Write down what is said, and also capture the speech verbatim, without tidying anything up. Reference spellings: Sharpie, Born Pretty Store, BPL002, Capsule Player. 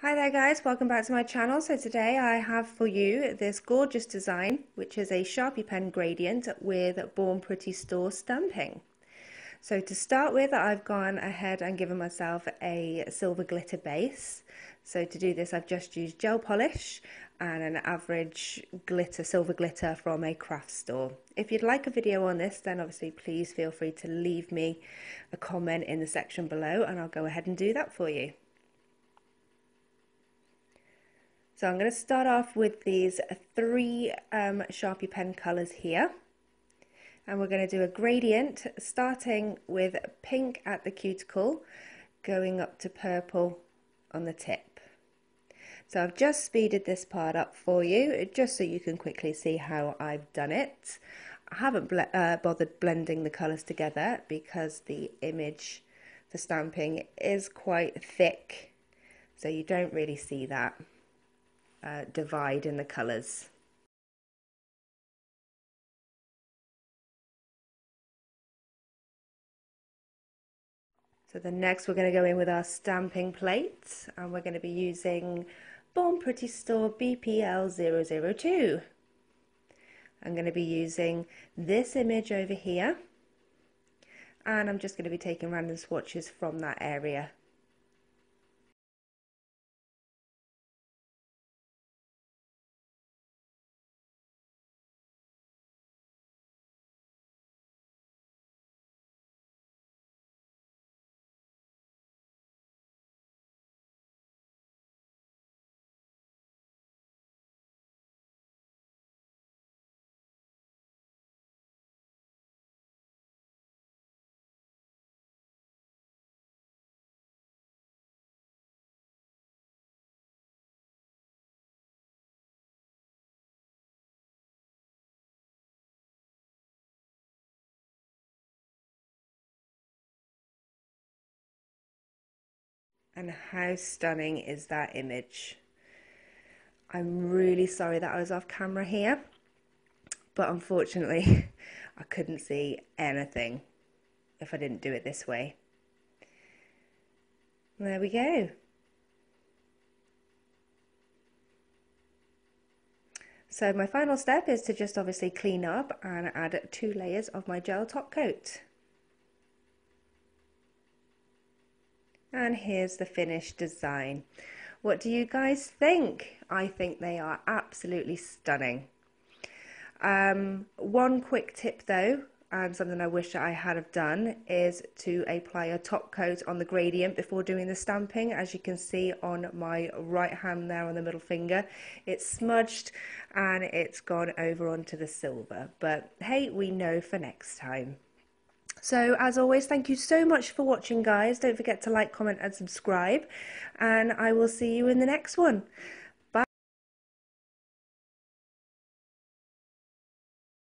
Hi there guys, welcome back to my channel. So today I have for you this gorgeous design, which is a Sharpie pen gradient with Born Pretty Store stamping. So to start with, I've gone ahead and given myself a silver glitter base. So to do this, I've just used gel polish and an average glitter, silver glitter from a craft store. If you'd like a video on this, then obviously please feel free to leave me a comment in the section below and I'll go ahead and do that for you. So I'm going to start off with these three um, Sharpie pen colours here, and we're going to do a gradient starting with pink at the cuticle, going up to purple on the tip. So I've just speeded this part up for you, just so you can quickly see how I've done it. I haven't ble uh, bothered blending the colours together because the image, the stamping is quite thick, so you don't really see that. Uh, divide in the colours. So then next we're going to go in with our stamping plate, and we're going to be using Born Pretty Store B P L zero zero two. I'm going to be using this image over here, and I'm just going to be taking random swatches from that area. And how stunning is that image? I'm really sorry that I was off camera here, but unfortunately I couldn't see anything if I didn't do it this way. There we go. So my final step is to just obviously clean up and add two layers of my gel top coat. And here's the finished design. What do you guys think? I think they are absolutely stunning. Um, one quick tip though, and something I wish I had have done, is to apply a top coat on the gradient before doing the stamping. As you can see on my right hand there on the middle finger, it's smudged and it's gone over onto the silver. But hey, we know for next time. So as always, thank you so much for watching guys. Don't forget to like, comment and subscribe, and I will see you in the next one.